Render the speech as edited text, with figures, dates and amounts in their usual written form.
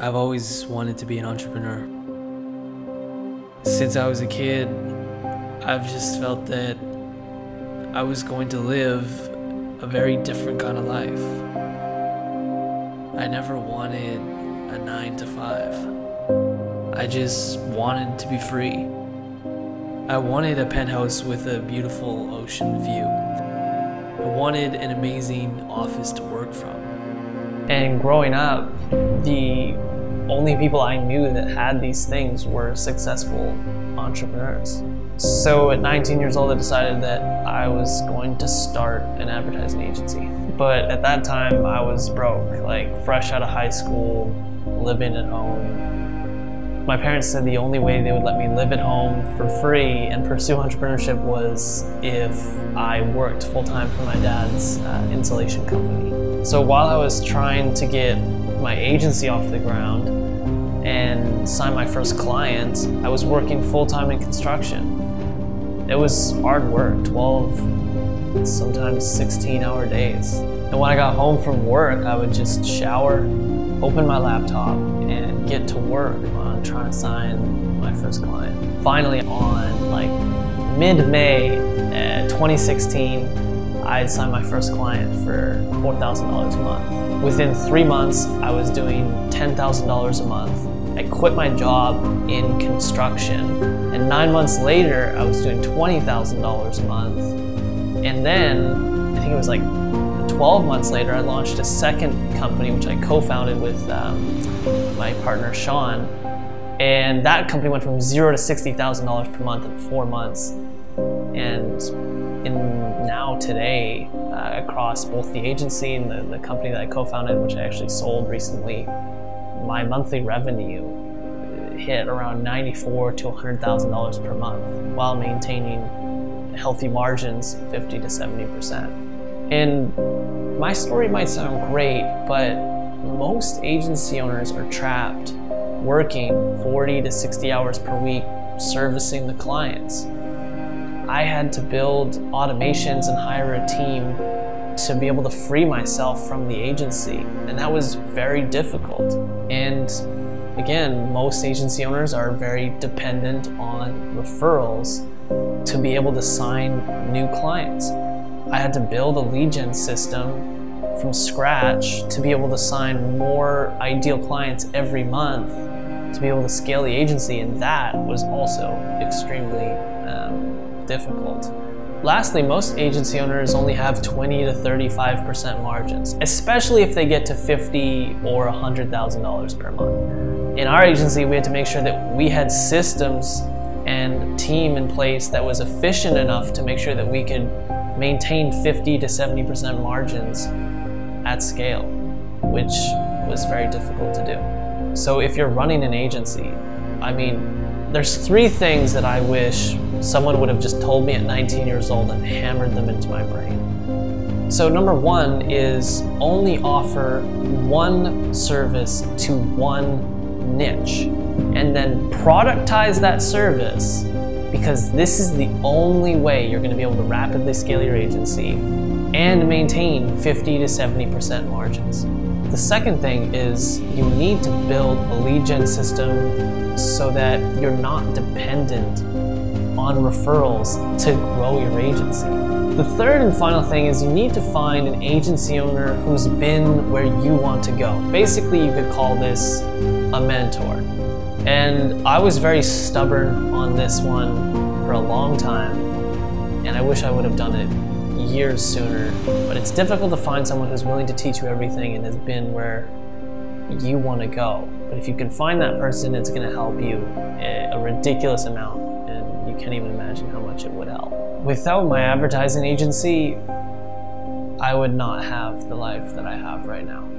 I've always wanted to be an entrepreneur. Since I was a kid, I've just felt that I was going to live a very different kind of life. I never wanted a 9-to-5. I just wanted to be free. I wanted a penthouse with a beautiful ocean view. I wanted an amazing office to work from. And growing up, the only people I knew that had these things were successful entrepreneurs. So at 19 years old, I decided that I was going to start an advertising agency. But at that time, I was broke, like fresh out of high school, living at home. My parents said the only way they would let me live at home for free and pursue entrepreneurship was if I worked full-time for my dad's insulation company. So while I was trying to get my agency off the ground and sign my first client, I was working full-time in construction. It was hard work, 12, sometimes 16-hour days. And when I got home from work, I would just shower, open my laptop, and get to work on trying to sign my first client. Finally, on like mid-May 2016, I had signed my first client for $4,000 a month. Within 3 months, I was doing $10,000 a month. I quit my job in construction, and 9 months later, I was doing $20,000 a month. And then, I think it was like 12 months later, I launched a second company, which I co-founded with my partner, Sean. And that company went from $0 to $60,000 per month in 4 months. Today, across both the agency and the company that I co-founded, which I actually sold recently, my monthly revenue hit around $94,000 to $100,000 per month, while maintaining healthy margins, 50 to 70%. And my story might sound great, but most agency owners are trapped working 40 to 60 hours per week, servicing the clients. I had to build automations and hire a team to be able to free myself from the agency. And that was very difficult. And again, most agency owners are very dependent on referrals to be able to sign new clients. I had to build a lead gen system from scratch to be able to sign more ideal clients every month to be able to scale the agency. And that was also extremely difficult. Lastly, most agency owners only have 20 to 35% margins, especially if they get to $50,000 or $100,000 per month. In our agency, we had to make sure that we had systems and team in place that was efficient enough to make sure that we could maintain 50 to 70% margins at scale, which was very difficult to do. So if you're running an agency, I mean, there's 3 things that I wish someone would have just told me at 19 years old and hammered them into my brain. So number 1 is only offer one service to one niche, and then productize that service, because this is the only way you're going to be able to rapidly scale your agency and maintain 50 to 70% margins. The second thing is you need to build a lead gen system so that you're not dependent on referrals to grow your agency. The third and final thing is you need to find an agency owner who's been where you want to go. Basically, you could call this a mentor. And I was very stubborn on this one for a long time, and I wish I would have done it years sooner, but it's difficult to find someone who's willing to teach you everything and has been where you want to go. But if you can find that person, it's going to help you a ridiculous amount, and you can't even imagine how much it would help. Without my advertising agency, I would not have the life that I have right now.